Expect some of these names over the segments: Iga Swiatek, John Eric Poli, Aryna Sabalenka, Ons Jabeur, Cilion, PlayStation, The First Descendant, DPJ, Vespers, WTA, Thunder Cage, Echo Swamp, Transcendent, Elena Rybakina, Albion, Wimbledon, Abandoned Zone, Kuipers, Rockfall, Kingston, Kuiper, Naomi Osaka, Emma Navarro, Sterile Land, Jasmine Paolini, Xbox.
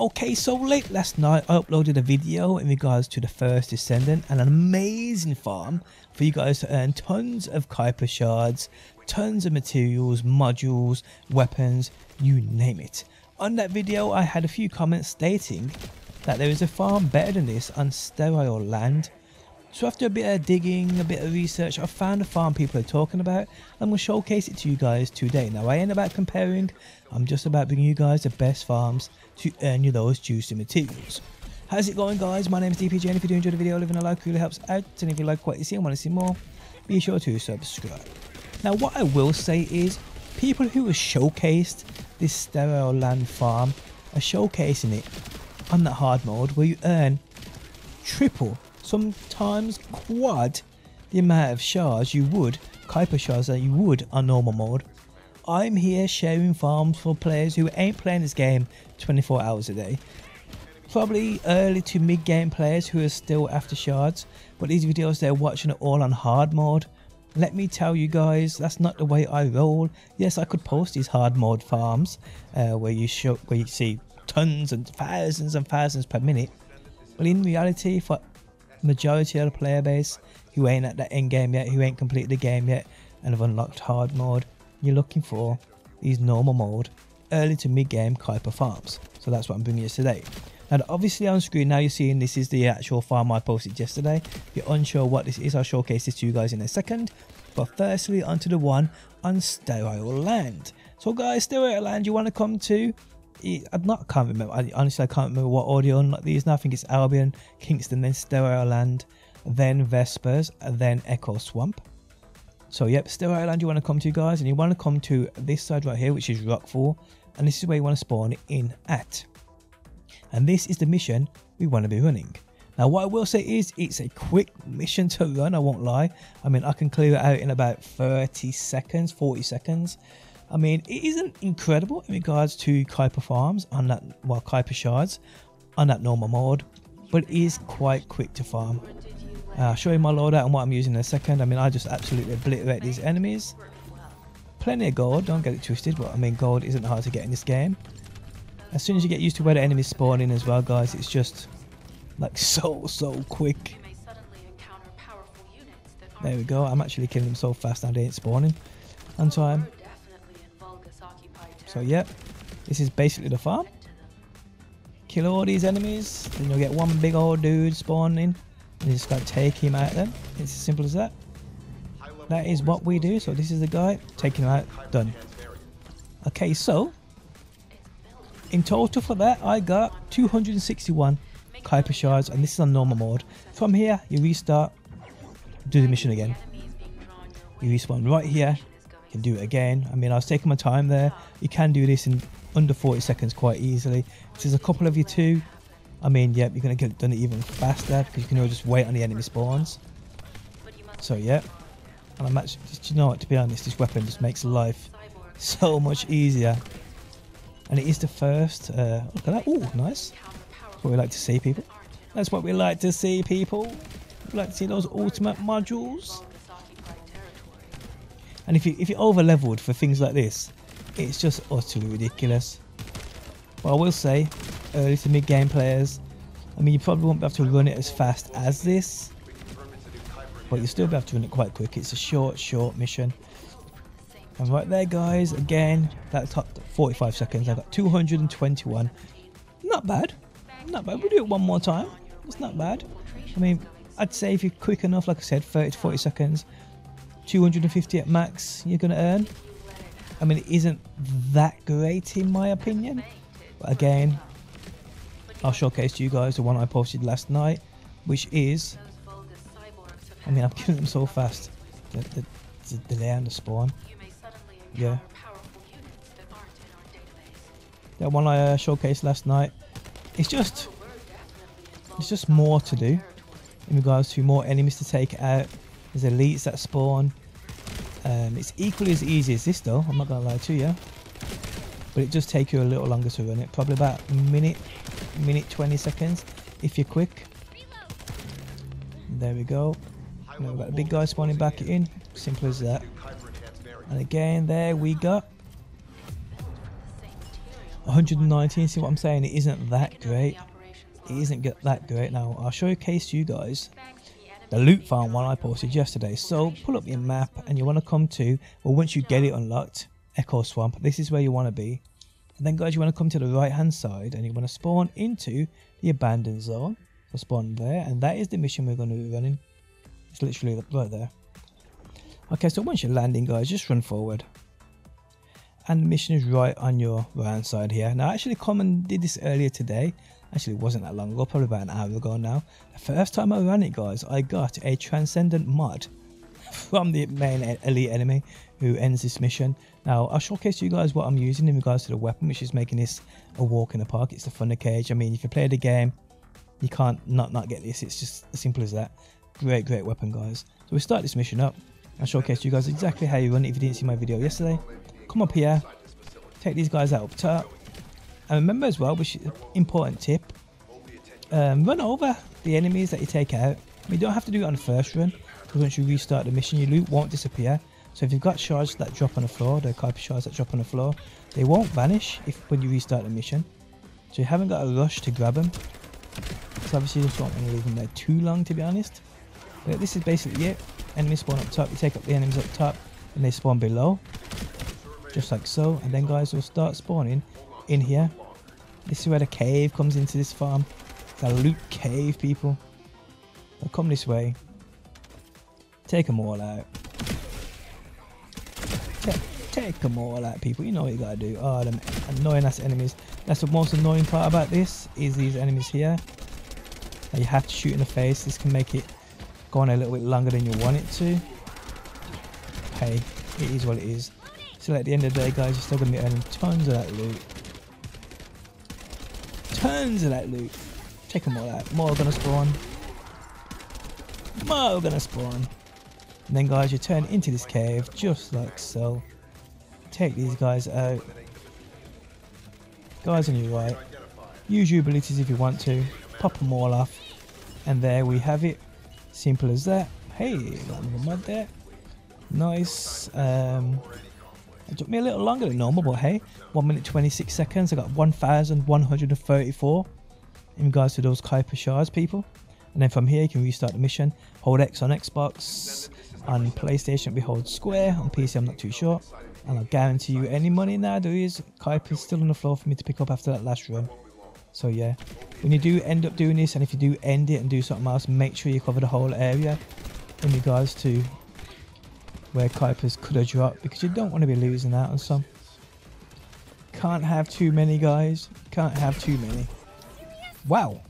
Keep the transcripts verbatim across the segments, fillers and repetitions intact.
Okay, so late last night I uploaded a video in regards to The First Descendant and an amazing farm for you guys to earn tons of Kuiper shards, tons of materials, modules, weapons, you name it. On that video I had a few comments stating that there is a farm better than this on Sterile Land. So after a bit of digging, a bit of research, I found the farm people are talking about. I'm going to showcase it to you guys today. Now I ain't about comparing, I'm just about bringing you guys the best farms to earn you those juicy materials. How's it going, guys? My name is D P J, and if you do enjoy the video, leaving a like really helps out, and if you like what you see and want to see more, be sure to subscribe. Now what I will say is, people who have showcased this Sterile Land farm are showcasing it on that hard mode where you earn triple, sometimes quad, the amount of shards you would, Kuiper shards that you would on normal mode. I'm here sharing farms for players who ain't playing this game twenty-four hours a day. Probably early to mid game players who are still after shards, but these videos they're watching are all on hard mode. Let me tell you guys, that's not the way I roll. Yes, I could post these hard mode farms uh, where you show, where you see tons and thousands and thousands per minute, but in reality for majority of the player base who ain't at that end game yet, who ain't completed the game yet and have unlocked hard mode, you're looking for these normal mode early to mid game Kuiper farms. So that's what I'm bringing you today. Now obviously on screen now you're seeing this is the actual farm I posted yesterday. If you're unsure what this is, I'll showcase this to you guys in a second, but firstly onto the one on Sterile Land. So guys, Sterile Land, you want to come to, I'm not, I can't remember, I, honestly I can't remember what audio unlock these now. I think it's Albion, Kingston, then Sterile Land, then Vespers, then Echo Swamp. So yep, Sterile Land you want to come to, guys, and you want to come to this side right here, which is Rockfall, and this is where you want to spawn in at. And this is the mission we want to be running. Now what I will say is it's a quick mission to run, I won't lie. I mean I can clear it out in about thirty seconds, forty seconds. I mean it isn't incredible in regards to Kuiper farms on that, well Kuiper shards on that normal mode, but it is quite quick to farm. Uh, I'll show you my loadout and what I'm using in a second. I mean I just absolutely obliterate these enemies. Plenty of gold, don't get it twisted, but I mean gold isn't hard to get in this game. As soon as you get used to where the enemies spawn in as well, guys, it's just like so so quick. There we go, I'm actually killing them so fast now they ain't spawning on time. So yeah, this is basically the farm. Kill all these enemies, then you'll get one big old dude spawning, and you just gotta take him out then. It's as simple as that. That is what we do, so this is the guy, taking him out, done. Okay, so in total for that I got two hundred sixty-one Kuiper shards, and this is on normal mode. From here you restart, do the mission again, you respawn right here, you can do it again. I mean I was taking my time there, you can do this in under forty seconds quite easily. If there's a couple of you too, I mean yep, you're going to get it done even faster because you can all just wait on the enemy spawns. So yeah, and I'm actually, just, you know what, to be honest this weapon just makes life so much easier. And it is the first, uh, look at that, ooh, nice. That's what we like to see, people. That's what we like to see, people. We like to see those ultimate modules. And if, you, if you're over leveled for things like this, it's just utterly ridiculous. But I will say, early to mid game players, I mean you probably won't be able to run it as fast as this, but you'll still be able to run it quite quick. It's a short, short mission. And right there guys, again, that took forty-five seconds, I got two hundred twenty-one. Not bad, not bad, we'll do it one more time, it's not bad. I mean, I'd say if you're quick enough, like I said, thirty to forty seconds, two hundred fifty at max you're going to earn. I mean, it isn't that great in my opinion, but again, I'll showcase to you guys the one I posted last night, which is, I mean, I'm killing them so fast, the, the, the delay on the spawn. Yeah, that one I uh, showcased last night. It's just, it's just more to do in regards to more enemies to take out. There's elites that spawn. Um, it's equally as easy as this though. I'm not gonna lie to you, but it just takes you a little longer to run it. Probably about a minute, minute twenty seconds if you're quick. There we go. Now we've got the big guy spawning back in. Simple as that. And again, there we go. one hundred nineteen, see what I'm saying? It isn't that great. It isn't get that great. Now, I'll show a case to you guys. The loot farm one I posted yesterday. So, pull up your map and you want to come to, well, once you get it unlocked, Echo Swamp. This is where you want to be. And then, guys, you want to come to the right-hand side and you want to spawn into the Abandoned Zone. So, spawn there. And that is the mission we're going to be running. It's literally right there. Okay, so once you're landing, guys, just run forward. And the mission is right on your right hand side here. Now, I actually come and did this earlier today. Actually, it wasn't that long ago, probably about an hour ago now. The first time I ran it, guys, I got a Transcendent mod from the main elite enemy who ends this mission. Now, I'll showcase you guys what I'm using in regards to the weapon, which is making this a walk in the park. It's the Thunder Cage. I mean, if you play the game, you can't not not get this. It's just as simple as that. Great, great weapon, guys. So we start this mission up. I'll showcase you guys exactly how you run it if you didn't see my video yesterday. Come up here, take these guys out up top, and remember as well, which is an important tip, um, run over the enemies that you take out. You don't have to do it on the first run, because once you restart the mission, your loot won't disappear. So if you've got shards that drop on the floor, the Kuiper shards that drop on the floor, they won't vanish if when you restart the mission. So you haven't got a rush to grab them. So obviously you just don't want to leave them there too long, to be honest. But this is basically it. Enemies spawn up top, you take up the enemies up top, and they spawn below. Just like so, and then guys will start spawning in here. This is where the cave comes into this farm. It's a loot cave, people. They'll come this way. Take them all out. Take, take them all out, people. You know what you gotta do. Oh, them annoying ass enemies. That's the most annoying part about this, is these enemies here. Now you have to shoot in the face. This can make it go on a little bit longer than you want it to. Hey, it is what it is. So at the end of the day, guys, you're still going to be earning tons of that loot. Tons of that loot. Take them all out. More are going to spawn. More are going to spawn. And then, guys, you turn into this cave, just like so. Take these guys out. Guys on your right. Use your abilities if you want to. Pop them all off. And there we have it. Simple as that. Hey, got another mod there. Nice. Um... It took me a little longer than normal, but hey, one minute twenty-six seconds. I got one thousand one hundred thirty-four in regards to those Kuiper shards, people. And then from here, you can restart the mission. Hold X on Xbox. On PlayStation, we hold square. On P C, I'm not too sure. And I guarantee you any money now there is, Kuiper is still on the floor for me to pick up after that last run. So yeah, when you do end up doing this, and if you do end it and do something else, make sure you cover the whole area in regards to where Kuipers could have dropped, because you don't want to be losing out on some. Can't have too many, guys. Can't have too many. Wow.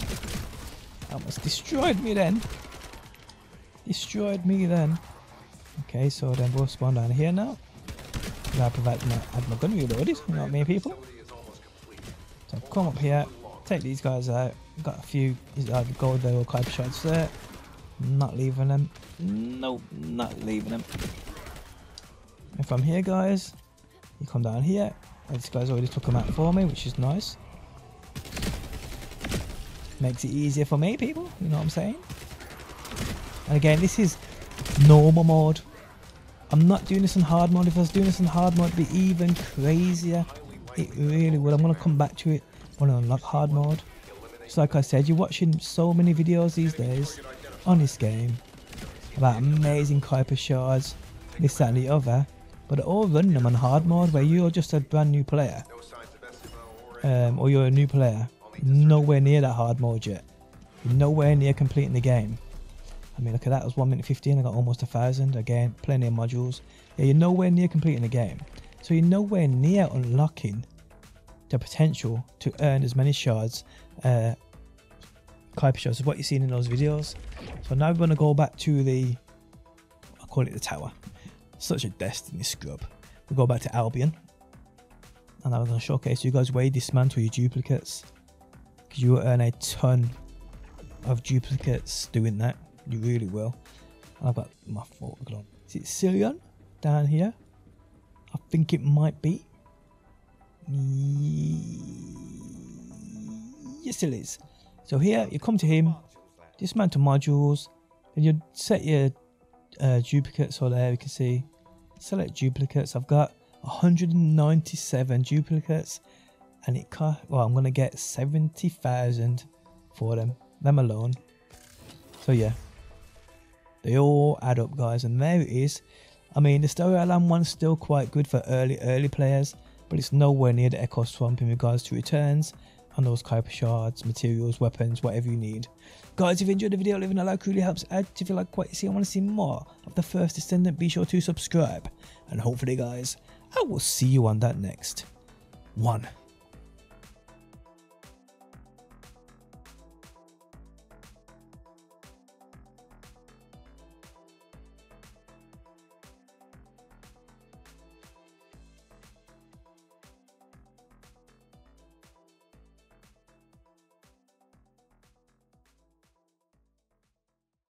That almost destroyed me then. Destroyed me then. Okay, so then we'll spawn down here now. I'll provide my, have my gun reloaded, you know what I mean, people? So come up here, take these guys out. Got a few gold there or Kuiper shots there. Not leaving them. Nope, not leaving them. And from here, guys, you come down here. And this guy's already took them out for me, which is nice. Makes it easier for me, people. You know what I'm saying? And again, this is normal mode. I'm not doing this in hard mode. If I was doing this in hard mode, it'd be even crazier. It really would. I'm going to come back to it when I unlock hard mode. Just like I said, you're watching so many videos these days on this game about amazing Kuiper shards, this, that and the other, but all running them on hard mode where you're just a brand new player, um, or you're a new player, nowhere near that hard mode yet, you're nowhere near completing the game. I mean, look at that, it was one minute fifteen, I got almost a thousand, again, plenty of modules. Yeah, you're nowhere near completing the game, so you're nowhere near unlocking the potential to earn as many shards, uh, Kuiper shards, is what you've seen in those videos. So now we're going to go back to the, I call it the tower, such a destiny scrub. We'll go back to Albion, and I'm going to showcase you guys where you dismantle your duplicates, because you will earn a ton of duplicates doing that, you really will. And I've got my fault, is it Cilion down here? I think it might be, yes it is. So here, you come to him, dismantle modules, and you set your uh, duplicates all there, you can see. Select duplicates, I've got one hundred ninety-seven duplicates, and it cost, well, I'm gonna get seventy thousand for them, them alone. So yeah, they all add up, guys, and there it is. I mean, the Sterile Land one's still quite good for early, early players, but it's nowhere near the Echo Swamp in regards to returns and those Kuiper shards, materials, weapons, whatever you need. Guys, if you enjoyed the video, leaving a like really helps out. If you like what you see and want to see more of The First Descendant, be sure to subscribe. And hopefully, guys, I will see you on that next one.